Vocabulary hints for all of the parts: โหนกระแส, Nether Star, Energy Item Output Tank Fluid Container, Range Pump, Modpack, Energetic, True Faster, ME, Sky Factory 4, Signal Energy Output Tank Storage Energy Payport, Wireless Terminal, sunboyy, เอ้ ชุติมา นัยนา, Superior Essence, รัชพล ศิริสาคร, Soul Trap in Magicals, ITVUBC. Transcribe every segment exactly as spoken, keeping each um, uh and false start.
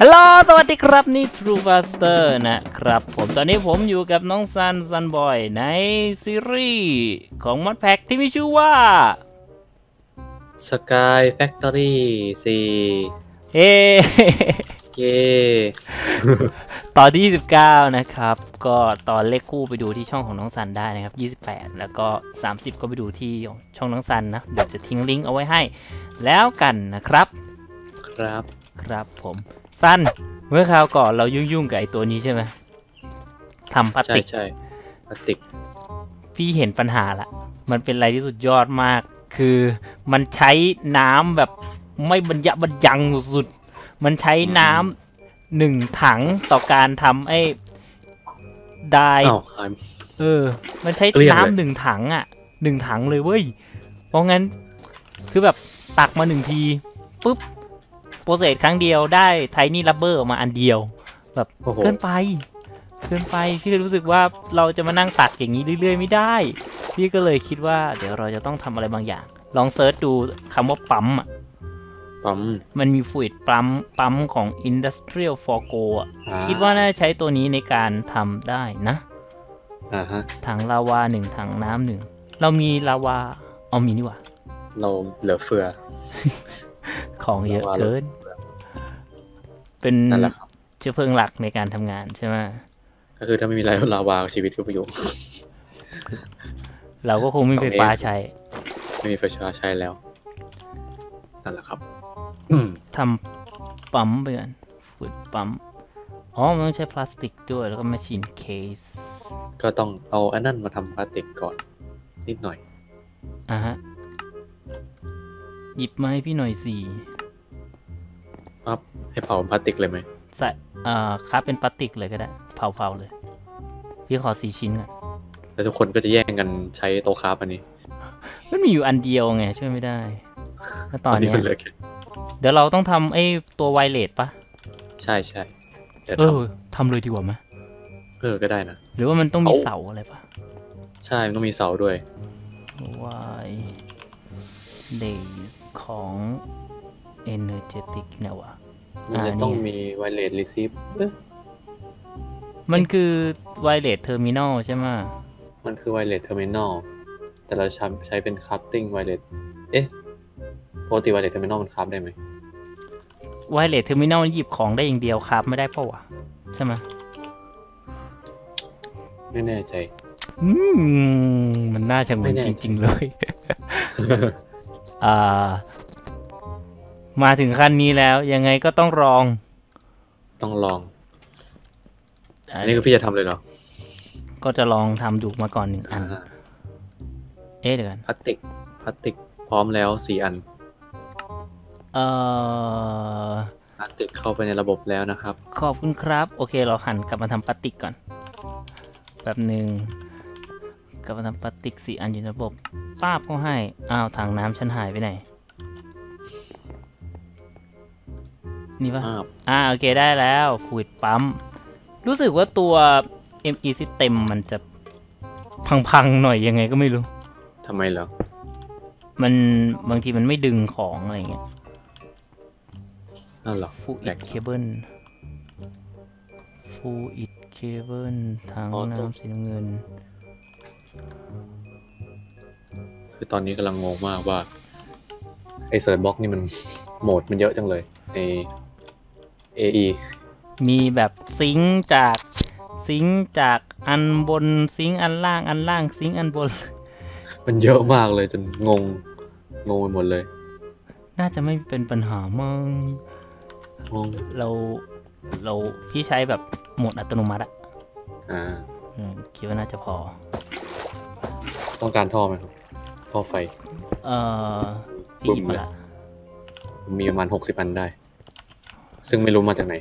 ฮัลโหลสวัสดีครับนี่ True Faster นะครับผมตอนนี้ผมอยู่กับน้องซันซันบอยในซีรีส์ของ Modpack ที่มีชื่อว่า Sky Factory โฟร์ เฮ้ เย้ ตอนที่ยี่สิบเก้านะครับก็ตอนเลขคู่ไปดูที่ช่องของน้องซันได้นะครับยี่สิบแปดแล้วก็สามสิบก็ไปดูที่ช่องน้องซันนะเดี๋ยวจะทิ้งลิงก์เอาไว้ให้แล้วกันนะครับครับครับผมซันเมื่อคราวก่อนเรายุ่งๆกับไอตัวนี้ใช่ไหมทำพลาสติกใช่พลาสติกพี่เห็นปัญหาละมันเป็นอะไรที่สุดยอดมากคือมันใช้น้ำแบบไม่บรรยะบรรยังสุดมันใช้น้ำหนึ่งถังต่อการทำไอ้ไดเออมันใช้น้ำหนึ่งถังอ่ะหนึ่งถังเลยเว้ยเพราะงั้นคือแบบตักมาหนึ่งทีปุ๊บโปรเซสครั้งเดียวได้ไทนี่รับเบอร์ออกมาอันเดียวแบบเกินไปเกินไปที่เลยรู้สึกว่าเราจะมานั่งตักอย่างนี้เรื่อยๆไม่ได้พี่ก็เลยคิดว่าเดี๋ยวเราจะต้องทำอะไรบางอย่างลองเซิร์ชดูคำว่าปั๊มอ่ะปั๊มมันมีฟลูอิดปั๊มปั๊มของ Industrial for Go อ่ะคิดว่าน่าใช้ตัวนี้ในการทำได้นะอ่าฮะถังลาวาหนึ่งถังน้ำหนึ่งเรามีลาวาเอามีนี่หว่าเราเหลือเฟือของเยอะเกินเป็นเชื้อเพลิงหลักในการทำงานใช่ไหมก็คือถ้าไม่มีอะไรลาวาชีวิตก็ประโยชน์เราก็คงไม่มีไฟฟ้าใช้ไม่มีไฟฟ้าใช้แล้วนั่นแหละครับทำปั๊มไปกันฝึกปั๊มอ๋อมันต้องใช้พลาสติกด้วยแล้วก็แมชชีนเคสก็ต้องเอาอันนั้นมาทำพลาสติกก่อนนิดหน่อยอ่ะฮะหยิบมาให้พี่หน่อยสิครับให้เผาพลาสติกเลยไหมใส่อ่าครับเป็นพลาสติกเลยก็ได้เผาๆเลยพี่ขอสี่ชิ้นก่อนแล้วทุกคนก็จะแย่งกันใช้โต๊ะคราฟอันนี้มันมีอยู่อันเดียวไงช่วยไม่ได้แล้วตอนนี้เดี๋ยวเราต้องทำไอ้ตัวไวเลสปะใช่ใช่เออทำเลยดีกว่าไหมเออก็ได้นะหรือว่ามันต้องมีเสาอะไรปะใช่มันต้องมีเสาด้วยวายเดย์ของ Energetic เนี่ยวะมันจะต้องมี Wireless Receive มันคือ Wireless Terminal ใช่ไหมมันคือ Wireless Terminal แต่เราใช้เป็น Crafting Wireless เอ๊ะปกติ Wireless Terminal มันคราฟได้ไหม Wireless Terminal หยิบของได้อย่างเดียวคราฟไม่ได้เพราะวะใช่ไหมไม่แน่ใจอืมมันน่าจะเหมือนจริงๆเลยมาถึงขั้นนี้แล้วยังไงก็ต้องลองต้องลองอันนี้ก็พี่จะทำเลยเหรอก็จะลองทำดูมาก่อนหนึ่งอันเอ๊ะเดี๋ยวกันพลาสติกพลาสติกพร้อมแล้วสี่อันเอ่อพลาสติกเข้าไปในระบบแล้วนะครับขอบคุณครับโอเคเราหันกลับมาทำพลาสติกก่อนแบบหนึ่งกลับมาทำพลาสติกสี่อันอยู่ในระบบป้าบเขาให้อ้าวถังน้ำฉันหายไปไหนนี่ป่ะอ่าโอเคได้แล้วขูดปั๊มรู้สึกว่าตัว เอ็ม อี System มันจะพังๆหน่อยยังไงก็ไม่รู้ทำไมเหรอมันบางทีมันไม่ดึงของอะไรเงี้ยอ้าวเหรอฟูอิดเคเบิลฟูอิดเคเบิลถังน้ำสีน้ำเงินคือตอนนี้กำลังงงมากว่าไอเซิร์ชบล็อกนี่มันโหมดมันเยอะจังเลยใน เอ อี มีแบบซิงจากซิงจากอันบนซิงอันล่างอันล่างซิงอันบนมันเยอะมากเลยจนงงงงไปหมดเลยน่าจะไม่เป็นปัญหามั้งเราเราพี่ใช้แบบโหมดอัตโนมัติอะอ่าคิดว่าน่าจะพอต้องการท่อไหมครับท่อไฟเอ่อพี่หยิบมาละมีประมาณหกสิบอันได้ซึ่งไม่รู้มาจากไหน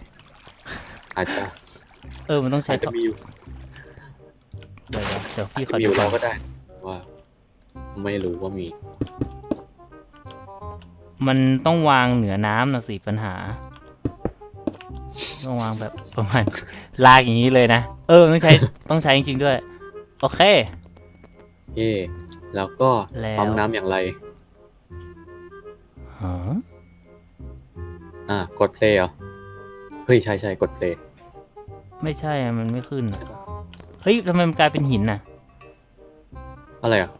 อาจจะเออมันต้องใช้จะมีอยู่เดี๋ยวเดี๋ยวพี่ขอดูเราก็ได้ว่าไม่รู้ว่ามีมันต้องวางเหนือน้ำนะสิปัญหาต้องวางแบบประมาณลากอย่างนี้เลยนะเออต้องใช้ต้องใช้จริงๆด้วยโอเคเย่แล้วก็ปั๊มน้ำอย่างไรอ่ากดเพลย์เหรอ เฮ้ยใช่ใช่กดเพลย์ไม่ใช่มันไม่ขึ้นเฮ้ยทำไมมันกลายเป็นหินน่ะอะไรอ่ะ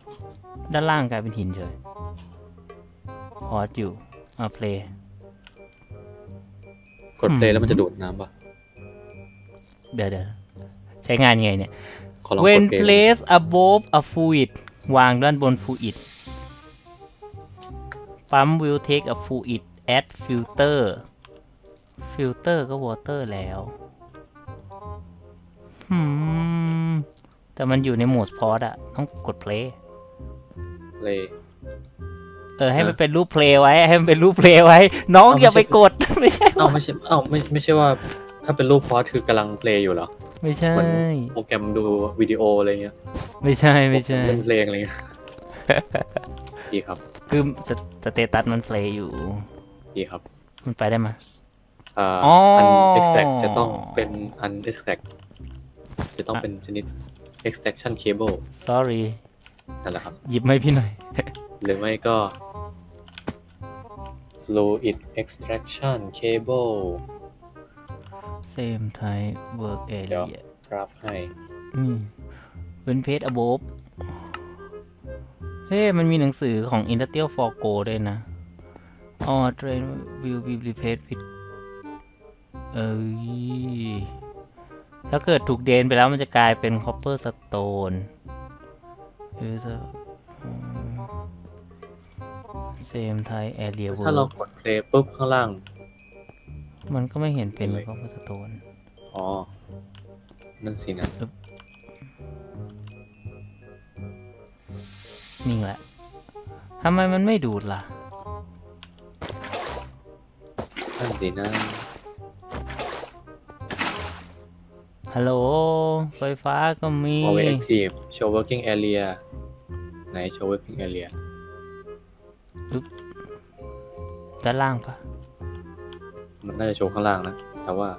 ด้านล่างกลายเป็นหินเฉยพออยู่อ่ะเพลย์กดเพลย์แล้วมันจะดูดน้ำปะเดี๋ยวเดี๋ยวใช้งานไงเนี่ย When place above a fluid วางด้านบน fluid Pump will take a fluid at filter filter ก็ water แล้วหืมแต่มันอยู่ในโหมด pause อะต้องกด play play เออให้มันเป็นรูป play ไว้ให้มันเป็นรูป play ไว้น้องอย่าไปกดไม่ใช่เอ้าไม่ใช่เอ้าไม่ไม่ใช่ว่าถ้าเป็นรูป pause คือกำลัง play อยู่เหรอไม่ใช่โปรแกรมดูวิดีโออะไรเงี้ยไม่ใช่ไม่ใช่เล่นเพลงอะไรเงี้ยดีครับคือสเตตัสมันเพลย์อยู่ดีครับมันไปได้ไหมอ่าอัน extract จะต้องเป็นอัน extract จะต้องเป็นชนิด extraction cable sorry นั่นแหละครับหยิบไม่พี่หน่อยหรือไม่ก็ fluid extraction cable same type work area กราฟให้อืมเป็นเพจ above เฮ้มันมีหนังสือของ Industrial for Go ด้วยนะ All train will be replaced with เอ้ยถ้าเกิดถูกเดนไปแล้วมันจะกลายเป็น Copper Stone same type area ถ้าเรากด play ปุ๊บข้างล่างมันก็ไม่เห็นเป็นเพราะมันสโตนอ๋อนั่นสินะนิ่งแหละทำไมมันไม่ดูดล่ะนั่นสินะฮัลโหลไฟฟ้าก็มี Always active show working area ไหน show working area ด้านล่างปะมันน่าจะโชว์ข้างล่างนะแต่ว่า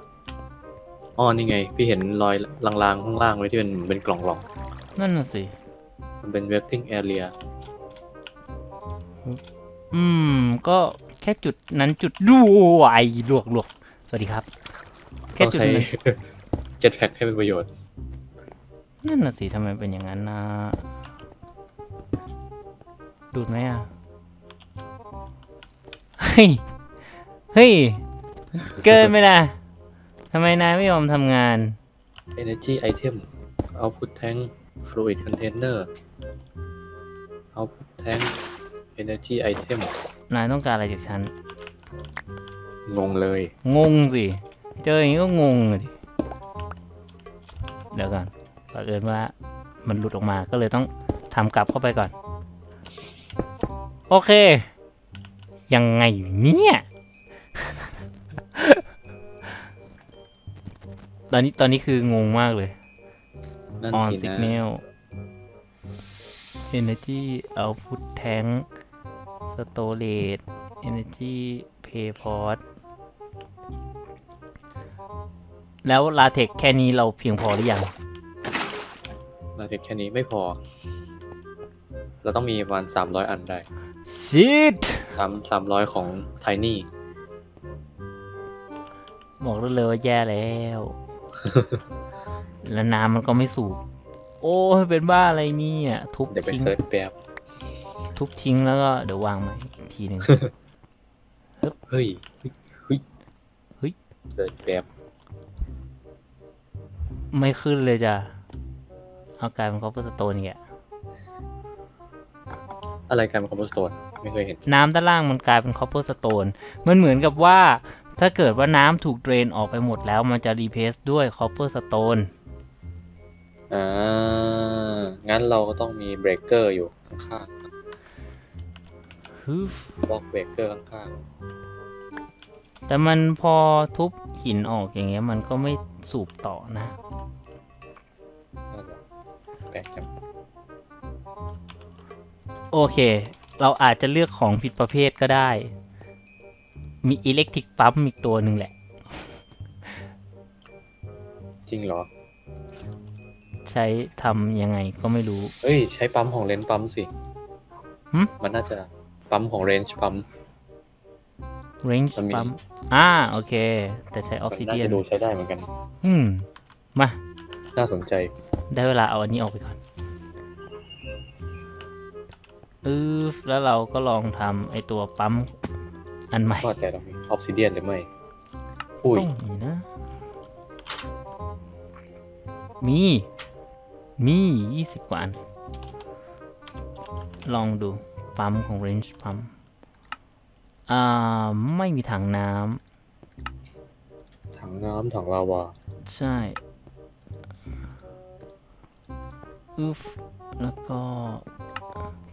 อ๋อนี่ไงพี่เห็นรอยลางๆข้างล่างไว้ที่เป็นเป็นกล่องๆนั่นน่ะสิมันเป็น working area อืมก็แค่จุดนั้นจุดดูไอ้ลวกลวกสวัสดีครับแค่จุดนั้นเจ็ตแพ็คให้เป็นประโยชน์นั่นน่ะสิทำไมเป็นอย่างนั้นนะดูดไหมอ่ะเฮ้ยเฮ้ยเกินไปนะทำไมนายไม่ยอมทำงาน Energy Item Output Tank Fluid Container Output Tank Energy Item นายต้องการอะไรจากฉันงงเลยงงสิเจออย่างนี้ก็งงเลยเดี๋ยวก่อนก่อนอื่นว่ามันหลุดออกมาก็เลยต้องทำกลับเข้าไปก่อนโอเคยังไงเนี่ยตอนนี้ตอนนี้คืองงมากเลย On Signal Energy Output Tank Storage Energy Payport แล้วลาเทคแค่นี้เราเพียงพอหรือยังลาเทคแค่นี้ไม่พอเราต้องมีวันสามร้อยอันได้ Shit สามร้อยของ Tiny บอกได้เลยว่าแย่แล้วแล้วน้ำมันก็ไม่สูบโอ้เป็นบ้าอะไรนี่อ่ะทุบทิ้งทุบทิ้งแล้วก็เดี๋ยววางใหม่อีกทีหนึ่งเฮ้ยเฮ้ยเฮ้ยเสิร์ชแป๊บไม่ขึ้นเลยจ้ะเอากลายเป็นคอปเปอร์สโตนแกอะไรกลายเป็นคอปเปอร์สโตนไม่เคยเห็นน้ำด้านล่างมันกลายเป็นคอปเปอร์สโตนมันเหมือนกับว่าถ้าเกิดว่าน้ำถูกเดรนออกไปหมดแล้วมันจะรีเพสด้วยคอปเปอร์สโตนอ่างั้นเราก็ต้องมีเบรกเกอร์อยู่ข้างๆฮึบล็อกเบรกเกอร์ข้างๆแต่มันพอทุบหินออกอย่างเงี้ยมันก็ไม่สูบต่อนะแปลกจังโอเคเราอาจจะเลือกของผิดประเภทก็ได้มีอิเล็กทริกปั๊มอีกตัวหนึ่งแหละจริงเหรอใช้ทำยังไงก็ไม่รู้เฮ้ยใช้ปั๊มของเรนจ์ปั๊มสิมันน่าจะปั๊มของเรนจ์ปั๊ม Range Pump อ่าโอเคแต่ใช้ออฟซิเดียนดูใช้ได้เหมือนกันอืมมาน่าสนใจได้เวลาเอาอันนี้ออกไปก่อนอือแล้วเราก็ลองทำไอตัวปั๊มอันใหม่ก็แต่เรามีออฟซิเดียนหรือไม่อุ้ยนะมีมียี่สิบกว่าอันลองดูปั๊มของ Range Pump อ่าไม่มีถังน้ำถังน้ำถังลาวาใช่อึฟแล้วก็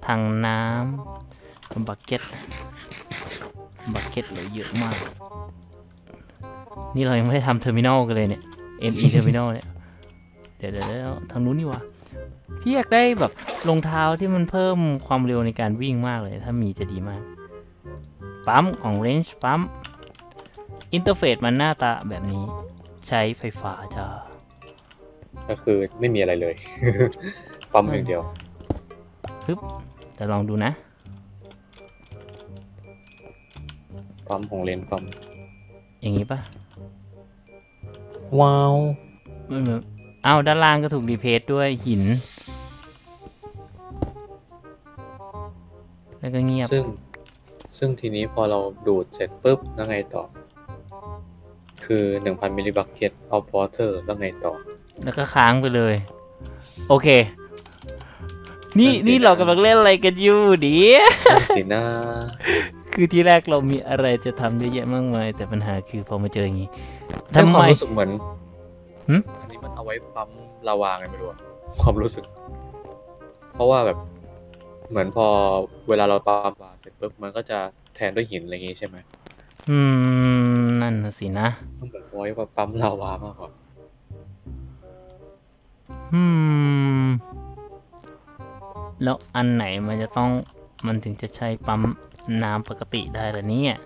ถังน้ำบักเก็ตบักเก็ตเหลือเยอะมากนี่เรายังไม่ได้ทำเทอร์มินอลกันเลยเนี่ย เอ็ม อี เทอร์มินอลเนี่ยเดี๋ยวเดี๋ยวทางนู้นนี่วะพี่อยากได้แบบรองเท้าที่มันเพิ่มความเร็วในการวิ่งมากเลยถ้ามีจะดีมากปั๊มของ Range Pump อินเทอร์เฟซมันหน้าตาแบบนี้ใช้ไฟฟ้าจ้าก็คือไม่มีอะไรเลย ปั๊มอย่างเดียวปึ๊บจะลองดูนะปั๊มของเลนปั๊มอย่างนี้ปะว้าวไม่เหมือนอ้าวด้านล่างก็ถูกรีเพสด้วยหินแล้วก็เงียบซึ่งซึ่งทีนี้พอเราดูดเสร็จปุ๊บแล้วไงต่อคือหนึ่งพันมิลลิบักเก็ตเอาวอเตอร์แล้วไงต่อแล้วก็ค้างไปเลยโอเคนี่นี่เรากำลังเล่นอะไรกันอยู่ดิสินะคือที่แรกเรามีอะไรจะทำเยอะแยะมากมายแต่ปัญหาคือพอมาเจออย่างนี้ทำไมรู้สึกเหมือนอันนี้มันเอาไว้ปั๊มลาวาไงไม่รู้ความรู้สึกเพราะว่าแบบเหมือนพอเวลาเราปั๊มลาวาเสร็จปุ๊บมันก็จะแทนด้วยหินอะไรอย่างงี้ใช่ไหมอืมนั่นสินะมันเหมือนไว้ปั๊มลาวามากกว่าอืมแล้วอันไหนมันจะต้องมันถึงจะใช้ปั๊มน้ำปกติได้ล่ะเนี่ย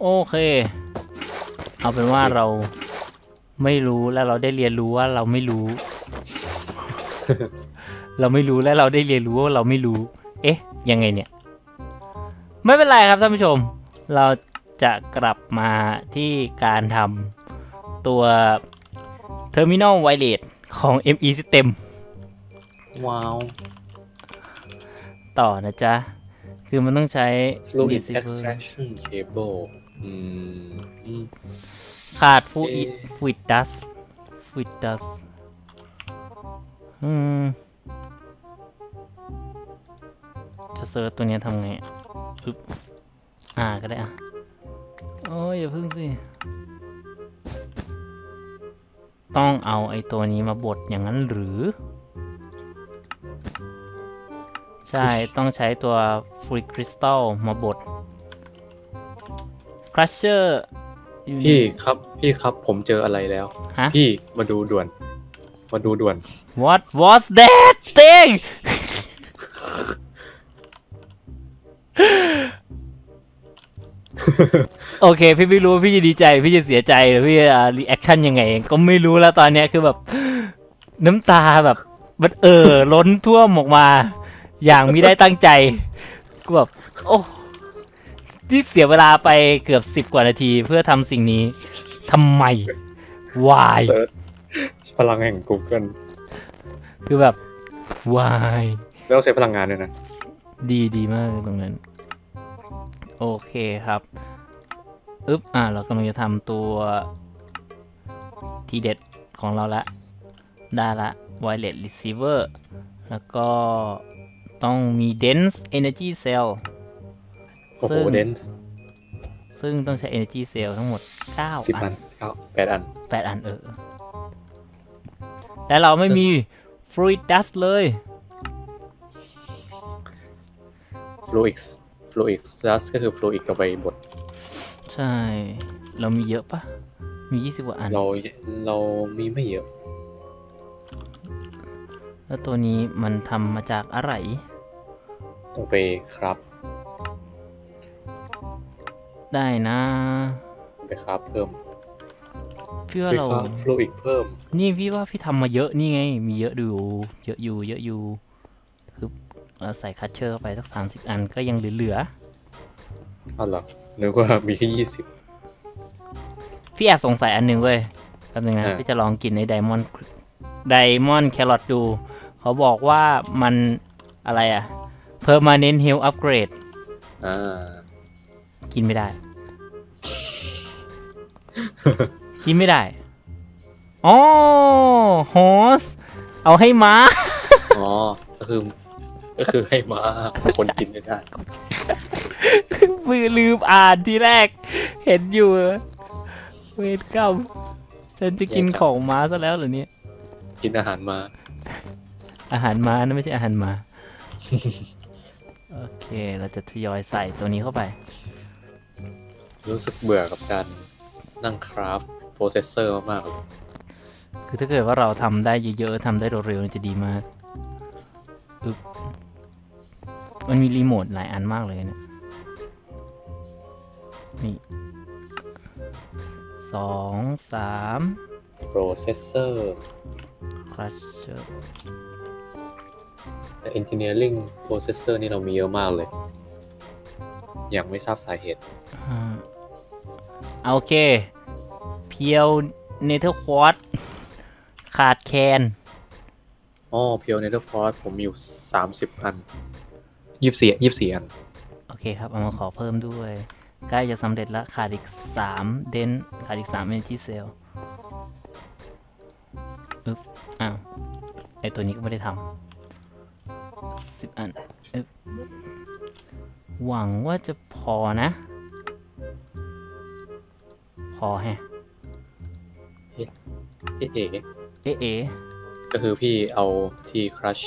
โอเคเอาเป็นว่าเราไม่รู้และเราได้เรียนรู้ว่าเราไม่รู้ เราไม่รู้และเราได้เรียนรู้ว่าเราไม่รู้เอ๊ะยังไงเนี่ยไม่เป็นไรครับท่านผู้ชมเราจะกลับมาที่การทำตัว Terminal Wireless ของ เอ็ม อี System ว้าวต่อนะจ๊ะคือมันต้องใช้ Fluid Extraction Cable ขาด Fluid Fluid Dust Fluid Dust จะเซิร์ชตัวนี้ทำไงอึ๊บอ่าก็ได้อ่ะโอ้ยอย่าพึ่งสิต้องเอาไอ้ตัวนี้มาบดอย่างนั้นหรือใช่ต้องใช้ตัวฟรีคริสตัลมาบดครัชเชอร์พี่ครับพี่ครับผมเจออะไรแล้วพี่มาดูด่วนมาดูด่วน What was that thing โอเคพี่ไม่รู้พี่จะดีใจพี่จะเสียใจหรือพี่จะรีแอคชั่นยังไงก็ไม่รู้แล้วตอนนี้คือแบบน้ำตาแบบมันเอ่อล้นท่วมออกมาอย่างมิได้ตั้งใจก็แบบโอ้ที่เสียเวลาไปเกือบสิบกว่านาทีเพื่อทำสิ่งนี้ทำไม why พลังแห่ง Google คือแบบ why แล้วใช้พลังงานด้วยนะดีดีมากตรงนั้นโอเคครับอึ๊บอ่าเรากำลังจะทำตัวทีเด็ดของเราละได้ละ Wireless Receiver แล้วก็ต้องมี Dense Energy Cell โอ้โห Dense ซึ่งต้องใช้ Energy Cell ทั้งหมดเก้าอันแปดอันแปดอันเออแต่เราไม่มี Fluid Dust เลย Fluid Fluid Dust ก็คือ Fluid กับใบบดใช่เรามีเยอะปะมียี่สิบกว่าอันเราเรามีไม่เยอะแล้วตัวนี้มันทำมาจากอะไรต้องไปครับได้นะไปครับเพิ่มเพื่อเราฟลูอิกเพิ่มนี่พี่ว่าพี่ทำมาเยอะนี่ไงมีเยอะดูเยอะอยู่เยอะอยู่ คือเราใส่คัตเชอร์เข้าไปสักสามสิบอันก็ยังเหลือๆอ๋อเหรอหรือว่ามีแค่ยี่สิบพี่แอบสงสัยอันหนึ่งเว้ยแป๊บนึงนะพี่จะลองกินในไดมอนด์ไดมอนด์แครอทดูเขาบอกว่ามันอะไรอะ permanent health upgrade อ่ากินไม่ได้กินไม่ได้อ๋อโฮสเอาให้ม้าอ๋อก็คือก็คือให้ม้าคนกินไม่ได้มือลืมอ่านที่แรกเห็นอยู่เวทเก้าฉันจะกินของม้าซะแล้วเหรอเนี่ยกินอาหารม้าอาหารม้านะไม่ใช่อาหารม้าโอเคเราจะทยอยใส่ตัวนี้เข้าไปรู้สึกเบื่อกับการนั่งคราฟโปรเซสเซอร์มากๆคือถ้าเกิดว่าเราทำได้เยอะๆทำได้เร็วๆจะดีมากมันมีรีโมทหลายอันมากเลยเนี่ยนี่สองสามโปรเซสเซอร์คลัชเชอร์แต่ engineering processor นี่เรามีเยอะมากเลยยังไม่ทราบสาเหตุโอเคเพียวเนเธอร์ควอตขาดแคนอ๋อเพียวเนเธอร์ควอตผมมีอยู่สามสิบอันยี่สิบสี่ยี่สิบสี่อันโอเคครับเอามาขอเพิ่มด้วยใกล้จะสำเร็จแล้วขาดอีกสามเดนขาดอีกสามเอนจิเซลอึ๊บอ้าวไอตัวนี้ก็ไม่ได้ทำสิบอันอึ๊บหวังว่าจะพอนะพอฮะเอ๊ะเอ๊ะเอ๊ะเอ๊ะก็คือพี่เอาที่ครัช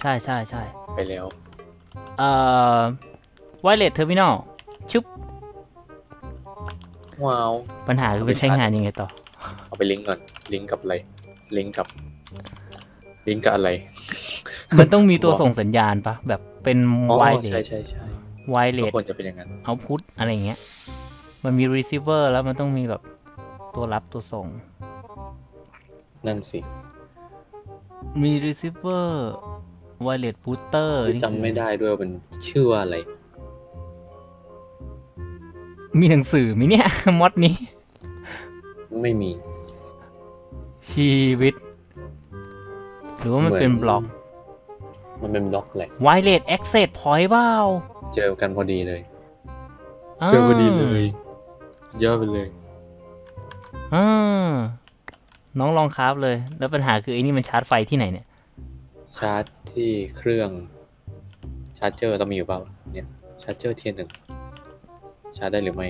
ใช่ใช่ใช่ไปแล้วเอ่อ Wireless Terminal ชุบว้าวปัญหาคือไปใช้งานยังไงต่อเอาไปลิงก์ก่อนลิงก์กับอะไรลิงก์กับลิงก์กับอะไรมันต้องมีตัวส่งสัญญาณปะแบบเป็น Wireless ใช่ใช่ใช่ Wireless ควรจะเป็นอย่างนั้น Output อะไรอย่างเงี้ยมันมี receiver แล้วมันต้องมีแบบตัวรับตัวส่งนั่นสิมี receiver wireless router จำไม่ได้ด้วยเป็นชื่ออะไรมีหนังสือมั้ยเนี่ยมอดนี้ไม่มีชีวิตหรือว่ามันเป็นบล็อกมันเป็นบล็อกแหละ wireless access point เปล่าเจอกันพอดีเลยเจอพอดีเลยเยอะไปเลยอ่าน้องลองคราฟเลยแล้วปัญหาคือไอ้นี่มันชาร์จไฟที่ไหนเนี่ยชาร์จที่เครื่องชาร์จเจอร์ต้องมีอยู่เปล่าเนี่ยชาร์จเจอร์เทียนหนึ่งชาร์จได้หรือไม่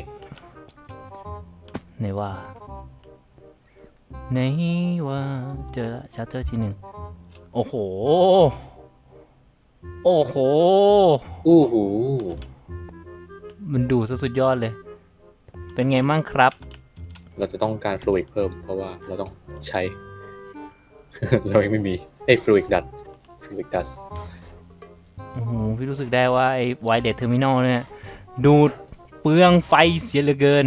ไหนว่าไหนว่าเจอชาร์จเจอร์ทีหนึ่งโอ้โหโอ้โหอู้หูมันดูสุดยอดเลยเป็นไงมั่งครับเราจะต้องการฟลูอิดเพิ่มเพราะว่าเราต้องใช้ เรายังไม่มีไอ้ฟลูอิดดัสฟลูอิดดัสโอ้โหพี่รู้สึกได้ว่าไอ้ Wireless Terminal เนี่ยดูดเปลืองไฟเสียเหลือเกิน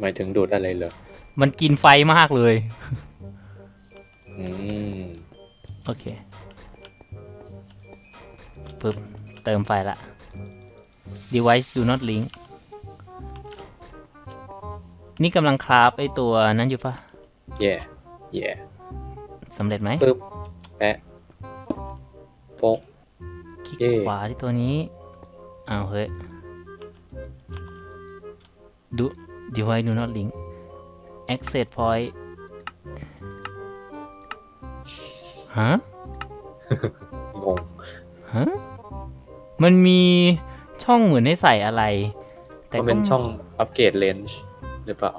หมายถึงดูดอะไรเหรอมันกินไฟมากเลย อืมโอเคปึ๊บเติมไฟละ device do not linkนี่กำลังคราฟไอตัวนั้นอยู่ป่ะแย่แย่สำเร็จไหมปึ๊บแปะโป๊ะคลิกขวาที่ตัวนี้อ้าวเฮ้ยดู device do not link access point ฮะงงฮะมันมีช่องเหมือนให้ใส่อะไรแต่เป็นช่องอัปเกรดเลนส์หรือเปล่า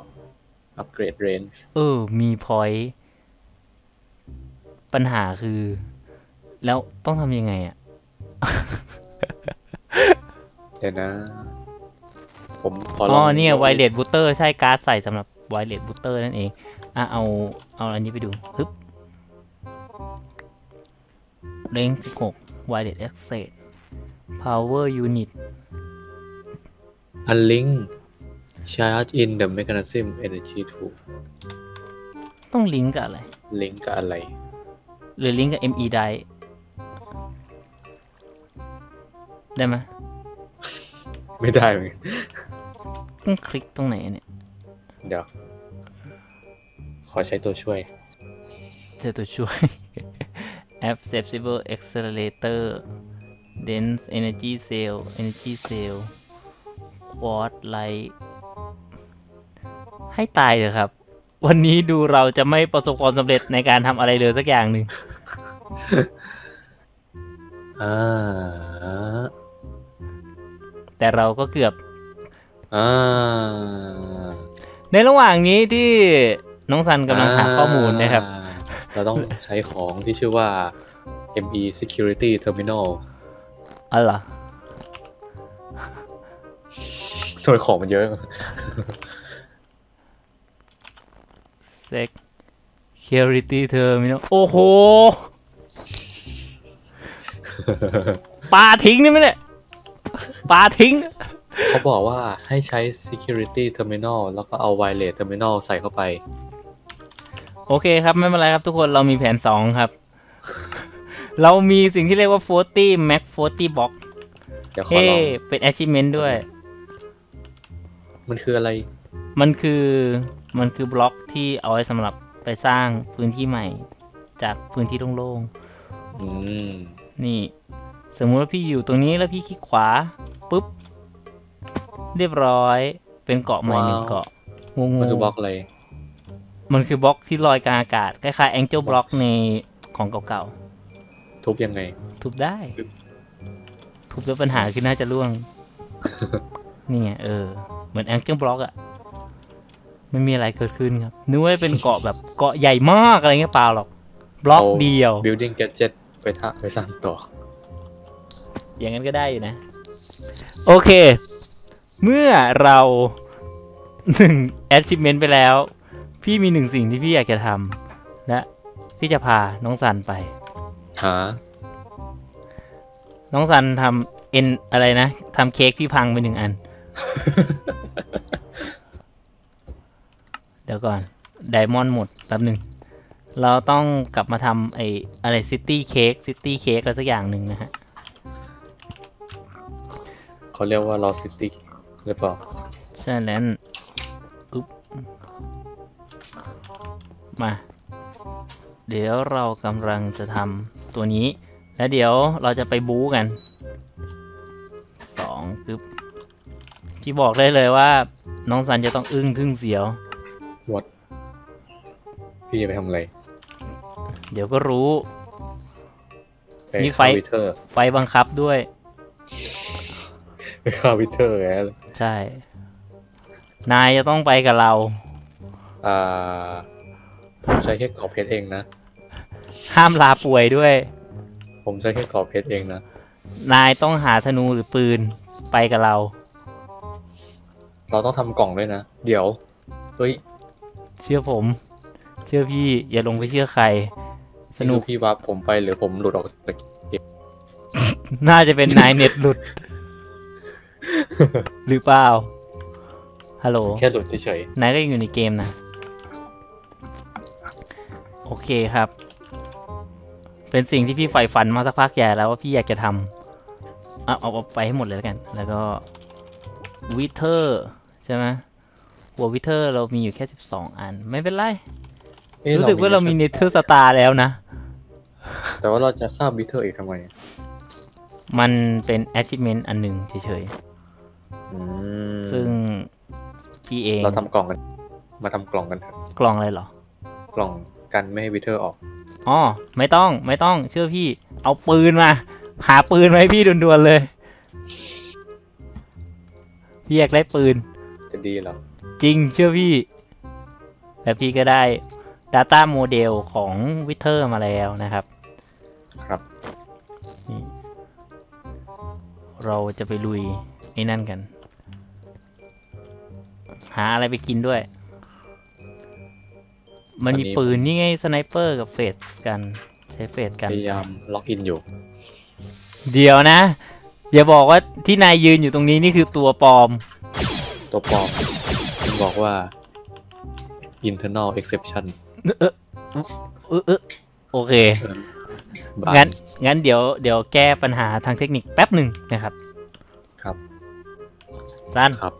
อัปเกรดเรนจ์เออมีพอยต์ปัญหาคือแล้วต้องทำยังไงอ่ะ เดี๋ยวนะผมขอลองอ๋อเนี่ยไวเลสบูตเตอร์ใช่การ์ดใส่สำหรับไวเลสบูตเตอร์นั่นเองอ่ะเอาเอาอันนี้ไปดูฮึบเรนจ์สิบหกไวเลสแอคเซสพาวเวอร์ยูนิตอันลิงCharge in the mechanism energy to ต้องลิงก์กับอะไรลิงก์กับอะไรหรือลิงก์กับ เอ็ม อี ได้ ได้ไหมไม่ได้เหมือนกันต้องคลิกตรงไหนเนี่ยเดี๋ยวขอใช้ตัวช่วยใช้ตัวช่วย App Flexible Accelerator Dense Energy Cell Energy Cell Quad Light ให้ตายเถอะครับวันนี้ดูเราจะไม่ประสบความสำเร็จในการทำอะไรเลยสักอย่างหนึ่งแต่เราก็เกือบในระหว่างนี้ที่น้องซันกำลังหาข้อมูลนะครับเราต้องใช้ของที่ชื่อว่า เอ็ม อี Security Terminal อ๋อเหรอโดยของมันเยอะSecurity Terminal โอ้โหปลาทิ้งนี่ไหมเนี่ยปลาทิ้งเขาบอกว่าให้ใช้ Security Terminal แล้วก็เอา Wireless Terminal ใส่เข้าไปโอเคครับไม่เป็นไรครับทุกคนเรามีแผนสองครับ เรามีสิ่งที่เรียกว่าสี่สิบ Mac สี่สิบ Box เดี๋ยวขอลองเป็น achievement ด้วยมันคืออะไรมันคือมันคือบล็อกที่เอาไว้สำหรับไปสร้างพื้นที่ใหม่จากพื้นที่โล่งๆ อืม นี่สมมุติว่าพี่อยู่ตรงนี้แล้วพี่คลิกขวาปุ๊บเรียบร้อยเป็นเกาะใหม่หนึ่งเกาะงงๆมันคือบล็อกอะไรมันคือบล็อกที่ลอยกลางอากาศคล้ายๆ Angel Block ในของเก่าๆทุบยังไงทุบได้ทุบแล้วปัญหาคือน่าจะร่วง นี่ไงเออเหมือน Angel Block อะไม่มีอะไรเกิดขึ้นครับนึกว่าเป็นเกาะแบบเกาะใหญ่มากอะไรเงี้ยเปล่าหรอกบล็อกเดียว building gadget ไปทะไปสร้างต่ออย่างนั้นก็ได้อยู่นะโอเคเมื่อเราหนึ่ง achievement ไปแล้วพี่มีหนึ่งสิ่งที่พี่อยากจะทำและพี่จะพาน้องซันไปหาน้องซันทำเอ็นอะไรนะทำเค้กพี่พังไปหนึ่งอัน เดี๋ยวก่อนไดมอนด์หมดแป๊บหนึ่งเราต้องกลับมาทำไออะไรซิตี้เค้กซิตี้เค้กอะไรสักอย่างหนึ่งนะฮะเขาเรียกว่าลอสซิตี้หรือเปล่าใช่แล้วอุ๊บมาเดี๋ยวเรากำลังจะทำตัวนี้และเดี๋ยวเราจะไปบู๊กันสองปึ๊บที่บอกได้เลยว่าน้องซันจะต้องอึ้งทึ่งเสียววัดพี่จะไปทำอะไรเดี๋ยวก็รู้มีไฟไฟบังคับด้วยไปเข้าวิเทอร์แล้วใช่นายจะต้องไปกับเราอ่าผมใช้แค่กรอบเพชรเองนะห้ามลาป่วยด้วยผมใช้แค่กรอบเพชรเองนะนายต้องหาธนูหรือปืนไปกับเราเราต้องทำกล่องด้วยนะเดี๋ยวเฮ้ยเชื่อผมเชื่อพี่อย่าลงไปเชื่อใครสนุกพี่ว่าผมไปหรือผมหลุดออกจากเกม น่าจะเป็นนายเน็ตหลุด หรือเปล่าฮัลโหลแค่หลุดเฉยๆนายก็ยังอยู่ในเกมนะโอเคครับเป็นสิ่งที่พี่ใฝ่ฝันมาสักพักใหญ่แล้วว่าพี่อยากจะทำเอาเอาไปให้หมดเลยแล้วกันแล้วก็วิเทอร์ใช่ไหมหัววิเทอร์เรามีอยู่แค่สิบสองอันไม่เป็นไรรู้สึกว่าเรามีเนเธอร์สตาร์แล้วนะแต่ว่าเราจะข้ามวิเทอร์อีกทำไมมันเป็น achievement อันหนึ่งเฉยๆซึ่งพี่เองเราทำกล่องกันมาทำกล่องกันกล่องอะไรหรอกล่องกันไม่ให้วิเทอร์ออกอ๋อไม่ต้องไม่ต้องเชื่อพี่เอาปืนมาหาปืนไว้พี่ด่วนๆเลยพี่อยากได้ปืนจะดีหรอจริงเชื่อพี่แล้วพี่ก็ได้ Data Model ของวิเทอร์มาแล้วนะครับครับเราจะไปลุยไอ้นั่นกันหาอะไรไปกินด้วยมันมีปืนนี่ไงสไนเปอร์กับเฟสกันใช้เฟสกันพยายามล็อกอินอยู่เดี๋ยวนะอย่าบอกว่าที่นายยืนอยู่ตรงนี้นี่คือตัวปลอมตัวปลอมบอกว่า internal exception เออเออเออโอเคงั้นงั้นเดี๋ยวเดี๋ยวแก้ปัญหาทางเทคนิคแป๊บหนึ่งนะครับ ครับซันครับ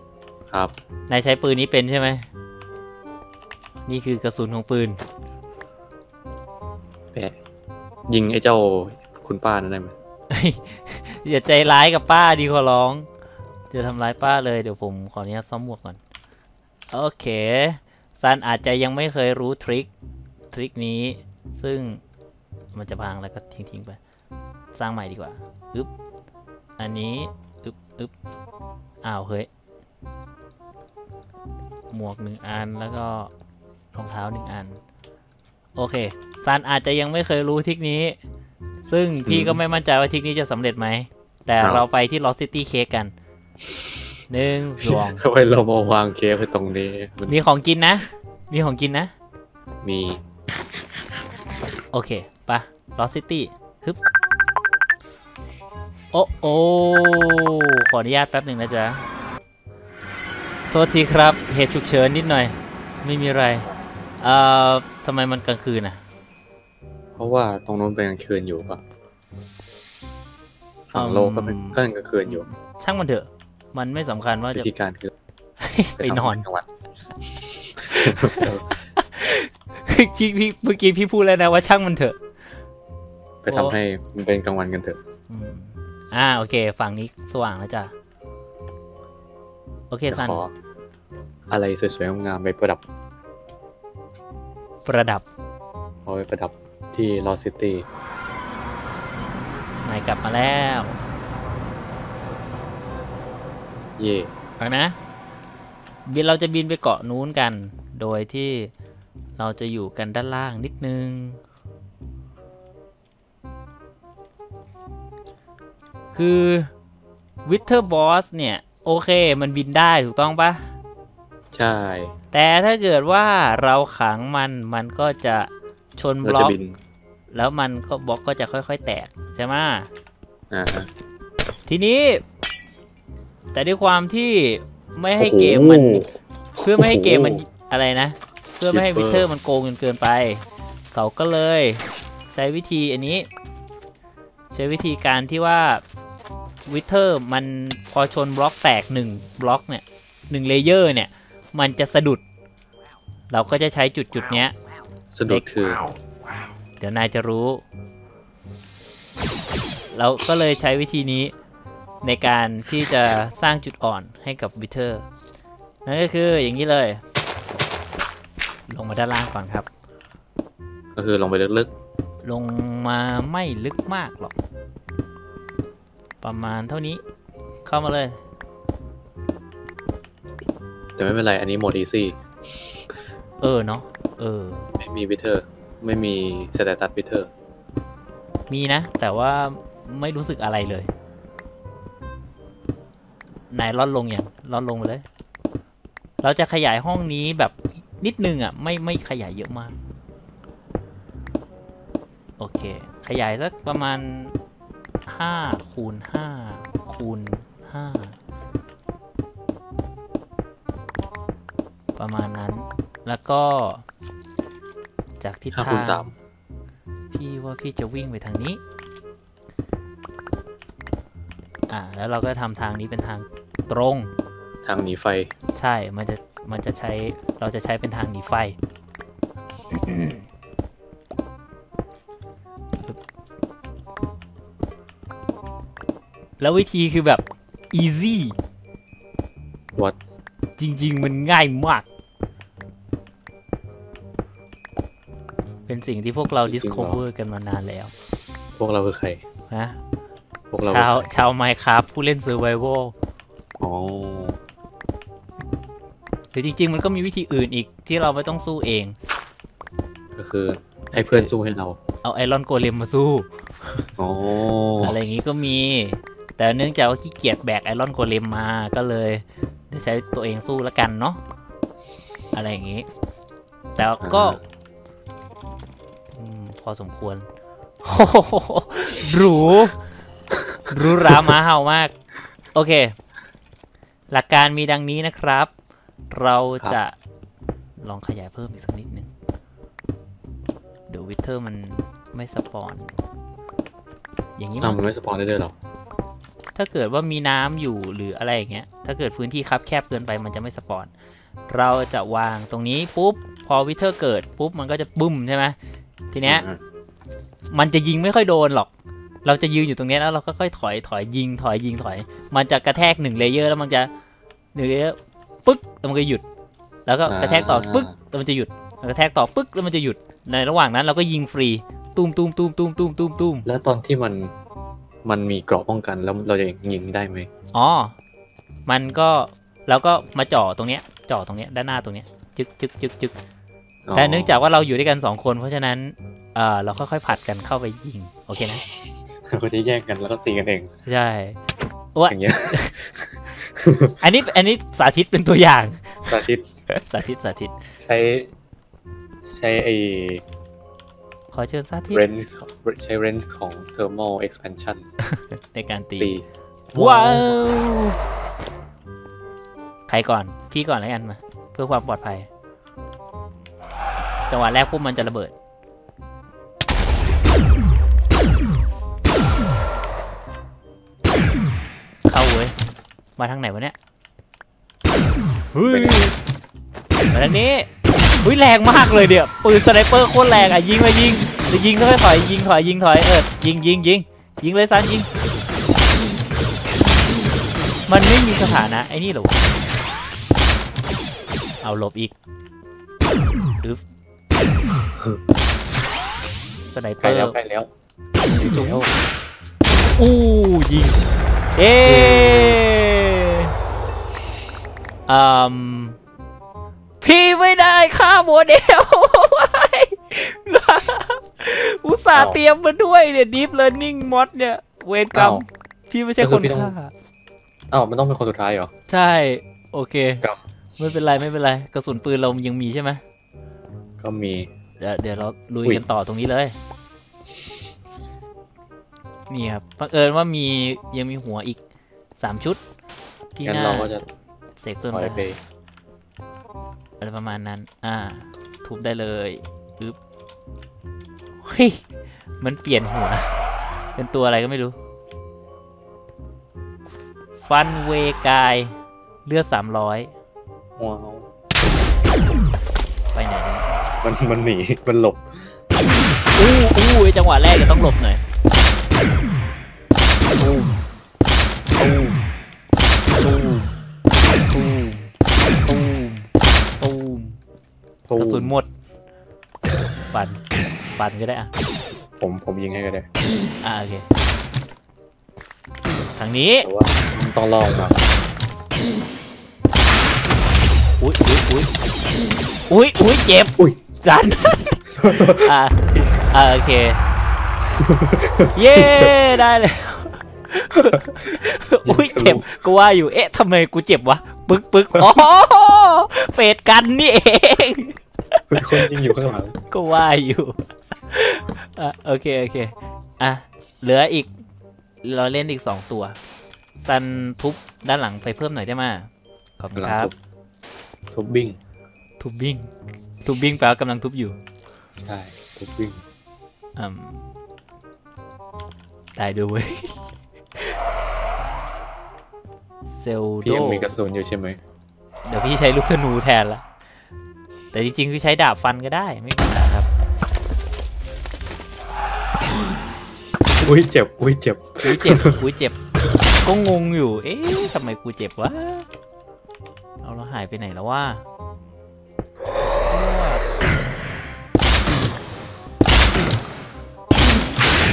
ครับนายใช้ปืนนี้เป็นใช่ไหมนี่คือกระสุนของปืนแปะยิงไอ้เจ้าคุณป้านั่นได้ไหมอย่าใจร้ายกับป้าดีขอร้องจะทำร้ายป้าเลยเดี๋ยวผมขออนุญาตซ่อมหมวกก่อนโอเคซันอาจจะยังไม่เคยรู้ทริคทริคนี้ซึ่งมันจะพังแล้วก็ทิ้งๆไปสร้างใหม่ดีกว่าอึ๊บอันนี้อึ๊บอึ๊บอ้าวเฮ้ยหมวกหนึ่งอันแล้วก็รองเท้าหนึ่งอันโอเคซันอาจจะยังไม่เคยรู้ทริคนี้ซึ่งพี่ก็ไม่มั่นใจว่าทริคนี้จะสำเร็จไหมแต่เราไปที่ลอสซิตี้เค้กกันหนึ่งสองทำไมเรามาวางเค้กไปตรงนี้มีของกินนะมีของกินนะมีโอเคปะลอสซิตี้ฮึบโอ้โอขออนุญาตแป๊บหนึ่งนะจ๊ะโทษทีครับเหตุฉุกเฉินนิดหน่อยไม่มีอะไรเอ่อทำไมมันกลางคืนอ่ะเพราะว่าตรงนู้นเป็นกลางคืนอยู่ปะฝั่งโลกก็เป็นก็เป็นกลางคืนอยู่ช่างมันเถอะมันไม่สำคัญว่าจะวิธีการคือไปนอนกลางวันพี่พี่เมื่อกี้พี่พูดแล้วนะว่าช่างมันเถอะไปทำให้มันเป็นกลางวันกันเถอะอ่าโอเคฝั่งนี้สว่างแล้วจ้ะโอเคซันอะไรสวยๆงามๆไปประดับประดับเอาไปประดับที่ลอสซิตี้นายกลับมาแล้วเย่ฟังนะบินเราจะบินไปเกาะนู้นกันโดยที่เราจะอยู่กันด้านล่างนิดนึงคือวิทเทอร์บอสเนี่ยโอเคมันบินได้ถูกต้องปะใช่แต่ถ้าเกิดว่าเราขังมันมันก็จะชนบล็อกแล้วมันก็บล็อกก็จะค่อยๆแตกใช่ไหมอ่าทีนี้แต่ด้วยความที่ไม่ให้เกมมันเพื่อไม่ให้เกมมันอะไรนะเพื่อไม่ให้วิทเทอร์มันโกงเกินไปเขาก็เลยใช้วิธีอันนี้ใช้วิธีการที่ว่าวิทเทอร์มันพอชนบล็อกแตกหนึ่งบล็อกเนี่ยหนึ่งเลเยอร์เนี่ยมันจะสะดุดเราก็จะใช้จุดจุดเนี้ยสะดุดคือเดี๋ยวนายจะรู้เราก็เลยใช้วิธีนี้ในการที่จะสร้างจุดอ่อนให้กับวิทเทอร์นั่นก็คืออย่างนี้เลยลงมาด้านล่างก่อนครับก็คือลงไปลึกๆลงมาไม่ลึกมากหรอกประมาณเท่านี้เข้ามาเลยแต่ไม่เป็นไรอันนี้โหมดอีซี่เออเนาะเออไม่มีวิเทอร์ไม่มีสเตตัสวิเทอร์มีนะแต่ว่าไม่รู้สึกอะไรเลยไหนลดลงอย่างลดลงเลยเราจะขยายห้องนี้แบบนิดนึงอ่ะไม่ไม่ขยายเยอะมากโอเคขยายสักประมาณห้าคูณห้าคูณห้าประมาณนั้นแล้วก็จากทิศทางพี่ว่าพี่จะวิ่งไปทางนี้อ่าแล้วเราก็ทำทางนี้เป็นทางตรงทางหนีไฟใช่มันจะมันจะใช้เราจะใช้เป็นทางหนีไฟ แล้ววิธีคือแบบ easy what จริงๆมันง่ายมากเป็นสิ่งที่พวกเรา discover กันมานานแล้วพวกเราคือใครฮะพวกเราชาวชาวไมค์ครับผู้เล่น survival อ๋อแต่จริงๆมันก็มีวิธีอื่นอีกที่เราไม่ต้องสู้เองก็คือให้เพื่อนสู้ให้เราเอาไอรอนโกเลมมาสู้โอ้อะไรอย่างนี้ก็มีแต่เนื่องจากว่าขี้เกียจแบกไอรอนโกเลมมาก็เลยใช้ตัวเองสู้แล้วกันเนาะอะไรอย่างนี้แต่ก็พอสมควรหรูหรูรามาเห่ามากโอเคหลักการมีดังนี้นะครับเราจะลองขยายเพิ่มอีกสักนิดนึงเดี๋ยววิทเทอร์มันไม่สปอนอย่างนี้มันไม่สปอนได้เลยหรอ ถ้าเกิดว่ามีน้ำอยู่หรืออะไรอย่างเงี้ยถ้าเกิดพื้นที่คับแคบเกินไปมันจะไม่สปอนเราจะวางตรงนี้ปุ๊บพอวิเทอร์เกิดปุ๊บมันก็จะบึ้มใช่ไหมทีเนี้ยมันจะยิงไม่ค่อยโดนหรอกเราจะยืนอยู่ตรงนี้แล้วเราก็ค่อยถอยถอยยิงถอยยิงถอยมันจะกระแทกหนึ่งเลเยอร์แล้วมันจะหนึ่งเลเยอร์ปึ๊กแล้วมันก็หยุดแล้วก็กระแทกต่อปึ๊กแล้วมันจะหยุดกระแทกต่อปึ๊กแล้วมันจะหยุดในระหว่างนั้นเราก็ยิงฟรีตุ้มตุ้มตุ้มตุ้มตุ้มตุ้มตุ้มแล้วตอนที่มันมันมีเกราะป้องกันแล้วเราจะยิงได้ไหมอ๋อมันก็แล้วก็มาจ่อตรงเนี้ยจ่อตรงเนี้ยด้านหน้าตรงเนี้ยจึ๊กจึ๊กจึ๊กจึ๊กแต่เนื่องจากว่าเราอยู่ด้วยกันสองคนเพราะฉะนั้นเออเราค่อยๆผัดกันเข้าไปยิงโอเคนะก็จะแยกกันแล้วก็ตีกันเองใช่ว่าอย่างเงี้ยอันนี้อันนี้สาธิตเป็นตัวอย่างสาธิตสาธิตสาธิตใช้ใช้ไอขอเชิญสาธิตเรนใช้เรนของ thermal expansion ในการตีว้าวใครก่อนพี่ก่อนแล้วกันมาเพื่อความปลอดภัยจังหวะแรกปุ๊บมันจะระเบิดเข้าเว้ยมาทางไหนวะเนี่ยมาทางนี้อุ้ยแรงมากเลยเดี๋ยวปืนสไนเปอร์โคตรแรงอ่ะยิงไปยิงจะยิงค่อยถอยยิงถอยยิงถอยเออยิงยิงยิงยิงเลยซันยิงมันไม่มีสถานะไอ้นี่หรอเอาหลบอีกดึบสไนเปอร์ใกล้แล้วใกล้แล้วจุ๊บอู้ยิงเออพี่ไม่ได้ฆ่าโมเดลอุตส่าห์เตรียมมาด้วยเนี่ยดีฟเลิร์นนิ่งมอดเนี่ยเวรกรรมพี่ไม่ใช่คนฆ่าอ้าวมันต้องเป็นคนสุดท้ายเหรอใช่โอเคไม่เป็นไรไม่เป็นไรกระสุนปืนเรายังมีใช่ไหมก็มีเดี๋ยวเดี๋ยวเราลุยกันต่อตรงนี้เลยนี่ครับบังเอิญว่ามียังมีหัวอีกสามชุดที่หน้าเสกต้นไปอะไรประมาณนั้นอ่าทุบได้เลยอึ๊บเฮ้ยมันเปลี่ยนหัวเป็นตัวอะไรก็ไม่รู้ฟันเวกายเลือดสามร้อยว้าวไปไหนมันมันหนีมันหลบอู้อู้จังหวะแรกจะต้องหลบหน่อยตูมตูมตูมตูมตูมตูมกระสุนหมดปั่นปั่นก็ได้อะผมผมยิงให้ก็ได้อ่าโอเคทางนี้ต้องลองครับอุ้ยอุ้ยอุ้ยอุ้ยอุ้ยเจ็บอุ้ยจันอ่าอ่าโอเคเย้ได้เลยอุ้ยเจ็บกูว่าอยู่เอ๊ะทำไมกูเจ็บวะปึกปึกอ๋อเฟดกันนี่เองคนยิงอยู่ข้างหลังกูว่าอยู่อ่ะโอเคโอเคอ่ะเหลืออีกเราเล่นอีกสองตัวซันทุบด้านหลังไปเพิ่มหน่อยได้ไหมขอบคุณครับทุบบิ้งทุบบิ้งทุบบิ้งแปลว่ากำลังทุบอยู่ใช่ทุบบิ้งอืมตายด้วยเซลโดพี่ยังมีกระสุนอยู่ใช่ไหมเดี๋ยวพี่ใช้ลูกธนูแทนละแต่จริงๆพี่ใช้ดาบฟันก็ได้ไม่มีปัญหาครับอุ้ยเจ็บอุ้ยเจ็บอุ้ยเจ็บอุ้ยเจ็บก็งงอยู่เอ๊ะทำไมกูเจ็บวะเอาเราหายไปไหนแล้ววะ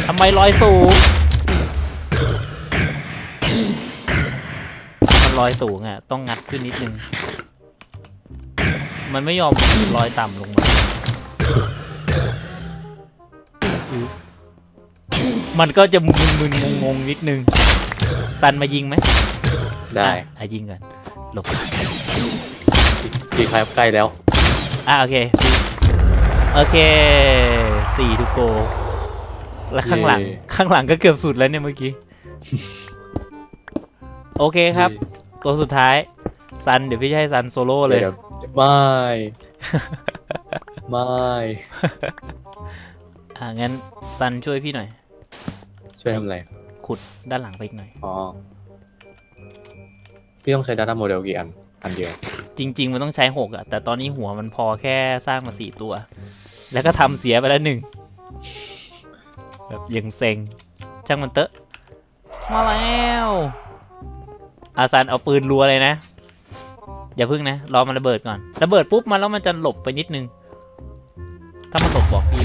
ทำไมลอยสูงมันลอยสูงอ่ะต้องงัดขึ้นนิดนึงมันไม่ยอมลอยต่ำลงมามันก็จะมึนๆงงๆนิดนึงตันมายิงไหมได้อ่ะยิงก่อนหลบตีใครใกล้แล้วอ่ะโอเคโอเคสี่ทุกโกแล้วข้างหลังข้างหลังก็เกือบสุดแล้วเนี่ยเมื่อกี้โอเคครับตัวสุดท้ายซันเดี๋ยวพี่จะให้ซันโซโล่เลยไม่ไม่อ่างั้นซันช่วยพี่หน่อยช่วยทำอะไรขุดด้านหลังไปอีกหน่อยอ๋อ พี่ต้องใช้ Data Model กี่อันอันเดียวจริงๆมันต้องใช้หกอ่ะแต่ตอนนี้หัวมันพอแค่สร้างมาสี่ตัวแล้วก็ทำเสียไปแล้วหนึ่งแบบยังเซ็งช่างมันเตอะมาแล้วอาซานเอาปืนรัวเลยนะอย่าพึ่งนะรอมันระเบิดก่อนระเบิดปุ๊บมันแล้วมันจะหลบไปนิดนึงถ้ามันหลบบอกพี่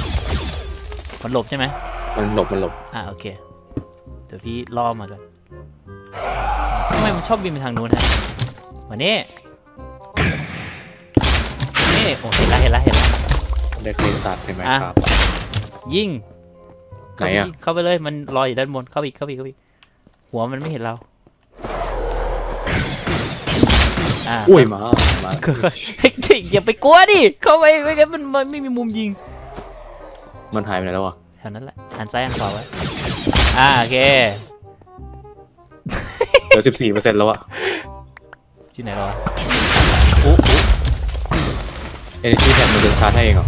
มันหลบใช่ไหมมันหลบมันหลบอ่าโอเคเดี๋ยวพี่ล่อมาก่อนทำไมมันชอบบินไปทางนู้นฮะมาเน่เน่โอ้เห็นละเห็นละเห็นละเด็กปีศาจเห็นไหมครับยิ่งไหนอ่ะเข้าไปเลยมันลอยอยู่ด้านบนเข้าอีกเข้าอีกเข้าอีกหัวมันไม่เห็นเราอุ้ยมามาอย่าไปกลัวดิเข้าไปไม่งั้นมันไม่มีมุมยิงมันหายไปไหนแล้วอ่ะแถวนั้นแหละหันซ้ายหันขวาไว้อ่าโอเคเหลือสิบสี่เปอร์เซ็นต์แล้วอ่ะที่ไหนเราอ่ะโอ้โหเอเนจีแถมมันจะชาร์จให้เองเหรอ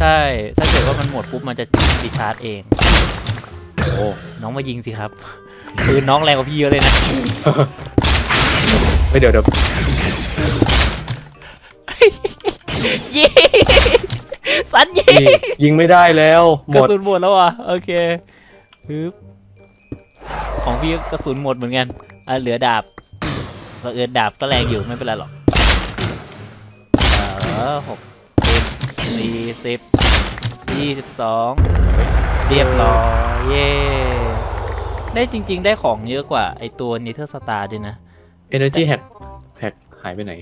ใช่ถ้าเกิดว่ามันหมดปุ๊บมันจะดีชาร์จเองโอ้น้องมายิงสิครับคือน้องแรงกว่าพี่เยอะเลยนะไม่เดี๋ยวเดี๋ยวยิงสันยิงยิงไม่ได้แล้วกระสุนหมดแล้วอ่ะโอเคฮึบของพี่กระสุนหมดเหมือนกันอ่ะเหลือดาบเราเอือดาบก็แรงอยู่ไม่เป็นไรหรอกเออหกสี่สิบยี่สิบสองเรียบร้อยเย่ได้จริงๆได้ของเยอะกว่าไอตัว Nether Star ด้วยนะ Energy แฮกแฮกหายไปไหน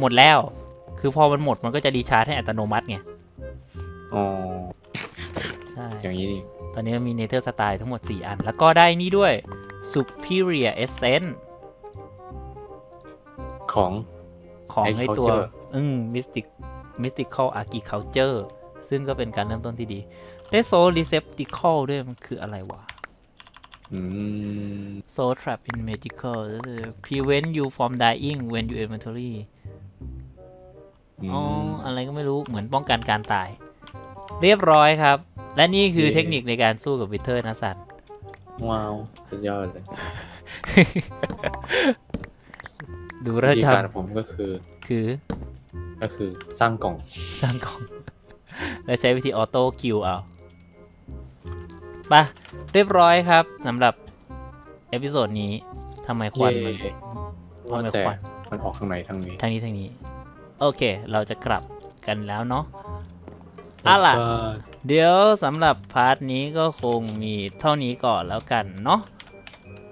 หมดแล้วคือพอมันหมดมันก็จะรีชาร์จให้อัตโนมัติไงอ๋อใช่อย่างนี้ดิตอนนี้มี Nether Star ทั้งหมดสี่อันแล้วก็ได้นี่ด้วย Superior Essence ของของไอตัวอืม Mystic Mystical Agriculture ซึ่งก็เป็นการเริ่มต้นที่ดีได้ Soul Receptacle ด้วยมันคืออะไรวะ Soul Trap in Magicals Prevent you from dying when you inventory อ๋ออะไรก็ไม่รู้เหมือนป้องกันการตายเรียบร้อยครับและนี่คือเทคนิคในการสู้กับวิเทอร์นะสันว้าวสุดยอดเลยดูเรื่องการผมก็คือคือก็คือสร้างกล่องสร้างกล่องและใช้วิธีออโต้คิวเอาไปเรียบร้อยครับสำหรับเอพิโซดนี้ทำไมควันมันทำไมควันมันออกทางไหนทางนี้ทางนี้ทางนี้โอเคเราจะกลับกันแล้วเนาะอ่ะล่ะเดี๋ยวสำหรับพาร์ทนี้ก็คงมีเท่านี้ก่อนแล้วกันเนาะ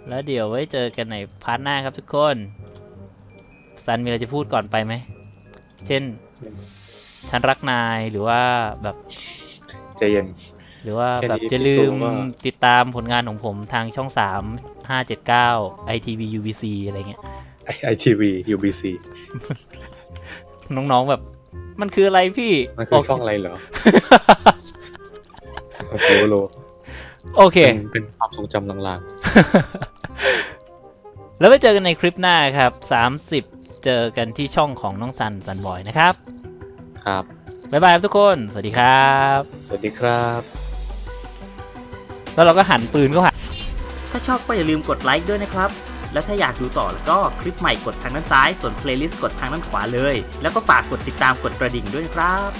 แล้วเดี๋ยวไว้เจอกันในพาร์ทหน้าครับทุกคนซันมีอะไรจะพูดก่อนไปไหมเช่นฉันรักนายหรือว่าแบบใจเย็นหรือว่าแบบอย่าลืมติดตามผลงานของผมทางช่องสาม ห้า เจ็ด เก้า ไอ ที วี ยู บี ซี อะไรเงี้ย ไอ ที วี ยู บี ซี น้องๆแบบมันคืออะไรพี่มันคือช่องอะไรเหรอโอเคโอเคเป็นความทรงจำลางๆแล้วไปเจอกันในคลิปหน้าครับสามสิบเจอกันที่ช่องของน้องซันซันบอยนะครับครับบ๊ายบายทุกคนสวัสดีครับสวัสดีครับแล้วเราก็หันปืนก็หันถ้าชอบก็อย่าลืมกดไลค์ด้วยนะครับและถ้าอยากดูต่อแล้วก็คลิปใหม่กดทางด้านซ้ายส่วนเพลย์ลิสต์กดทางด้านขวาเลยแล้วก็ฝากกดติดตามกดกระดิ่งด้วยครับ